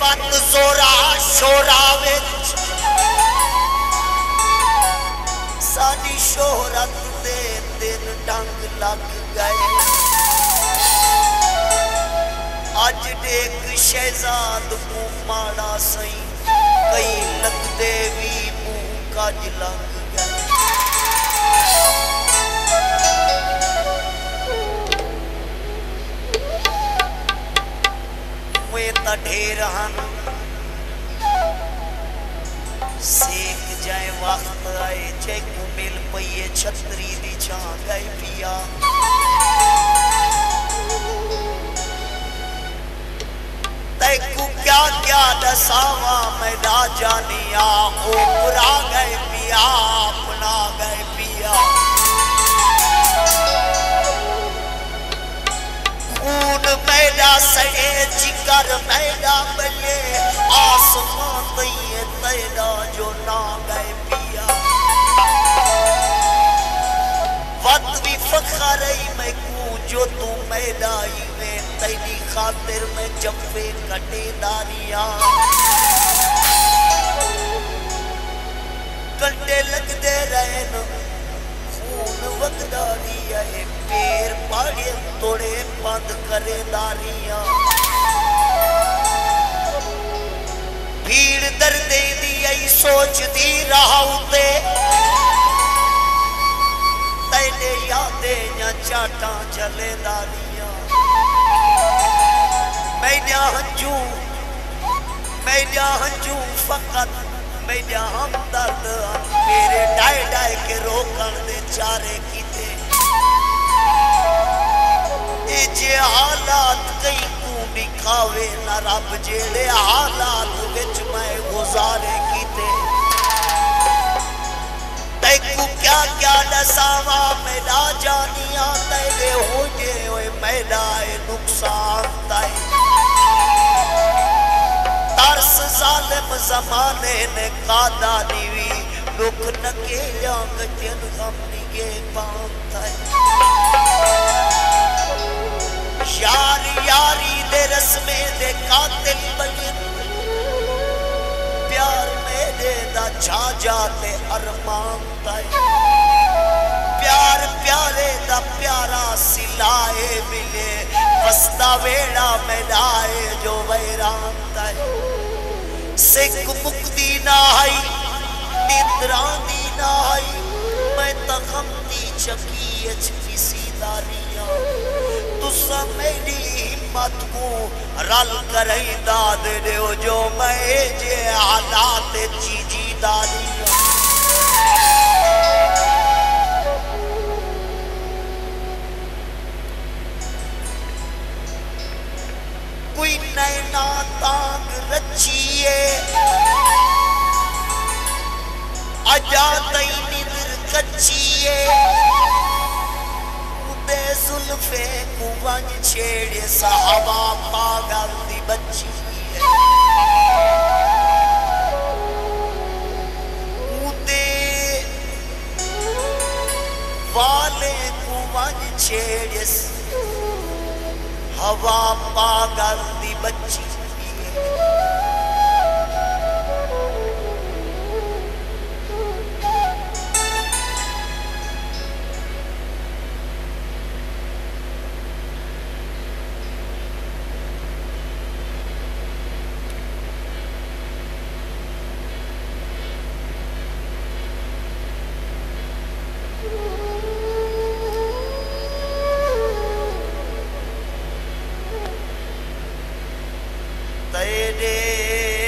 बन जोरा शोरा विच साडी शोहरत दे दिन डंग लग गए। अज देख शहजाद मू माड़ा सही कई लगते भी मू कज लग गए। ढेर सेक जाए वक्त आए जैकू मिल पई छतरी दी छां गए पिया। तैकू क्या क्या दसावा मैं राजा निया हो पुरा गए पिया अपना गए पिया। खून मेरा सहे जिगर मेरा बले आसमान तय तेरा जो ना गए पिया। वत भी फखर मैं कू जो तू मेरा ही में तेरी खातिर में जम्फे कटे दारिया। कंटे लगते रहे खून वगदा है पैर पाड़े तोड़े बंद करे दारिया। भीड़ दर्द दी आई सोचती राह उते तेरे यादे या चाटा चले दारिया। मैं जा हंजू फकत मैं जा हम दर्द मेरे डाए डाए के रोकन दे चारे कीते। जे हालात कई तू दिखावे ना रब जेड़े हालात विच मैं गुजारे कीते। तैकू क्या क्या दसावा मेरा जानिया तेरे हो जे ओए मेरा ए नुकसान ताई। तरस जालिम जमाने ने कादा दीवी दुख नके जांग जन गम निगे पांताई। यार यारी दे रस्मे दे कातिल बने प्यार मेरे दा छा जाते अरमान ताई। प्यार प्यारे दा प्यारा सिलाए मिले बसदा वेड़ा मिलाए जो वैरान ताई। सिक मुक्ति ना आई निद्रा दी ना आई मैं तखमती चकी अच किसी दारिया। तुसा मेरी हिम्मत को रल कर दाद दे जो मैं जे हालात चीजी दारी। कोई नैना तांग रचिए अजा तई निदर कचिए जुल्फे कुवंज छेड़े साहबा पागल दी बच्ची मुदे वाले कुवंज छेड़े हवा पागल दी बच्ची। मेरे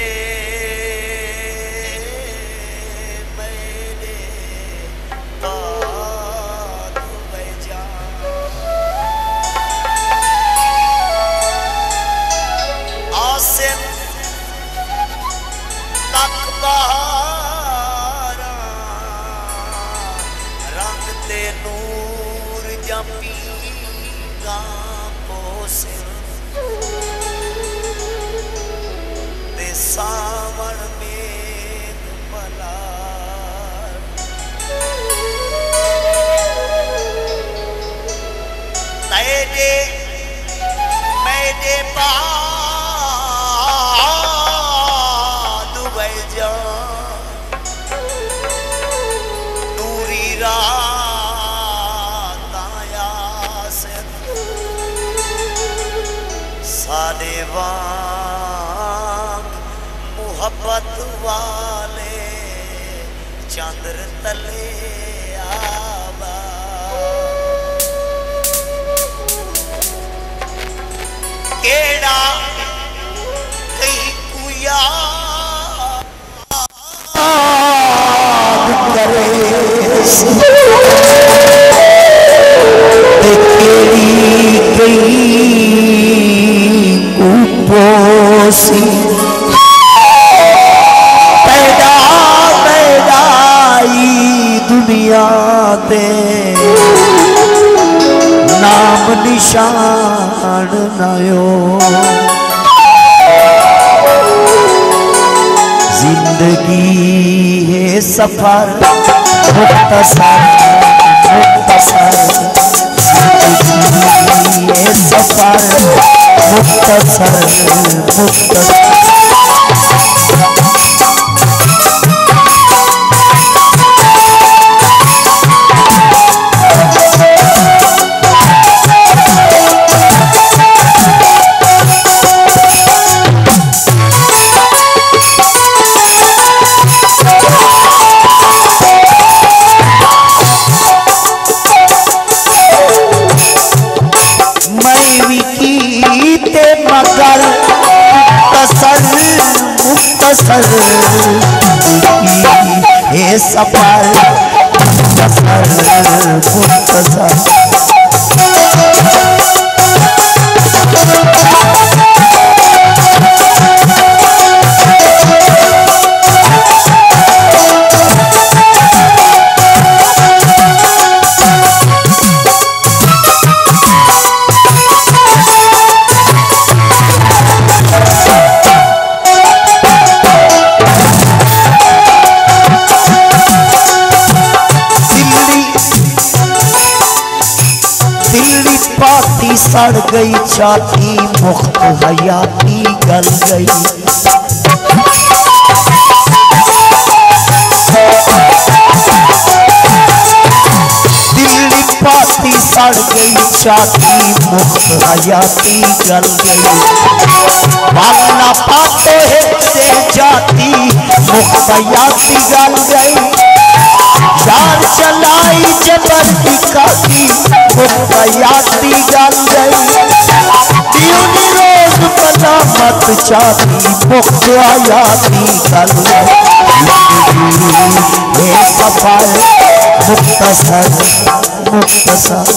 बाप वाले चांदर तले आबा। केड़ा कहीं कुया पैदा पैदाई दुनिया दे नाम निशान नायो जिंदगी है सफर मुख्तसर ये सफर मुख्तसर सफर मुख्तसर मुख्तसर सड़ गई छाती मुख्त हयाती गल गई दिल्ली पाती सड़ गई छाती मुख्त हयाती गल गई मांगना पाते है से जाती मुख्त हयाती गल गई यार चलाई जबर की काती मुख्तयाती गल गई दिवनी रोज बना मत चाती मुख्तयाती गल गई ये सफर मुख्तसर मुख्तसर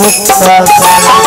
मुख्तसर मुख्तसर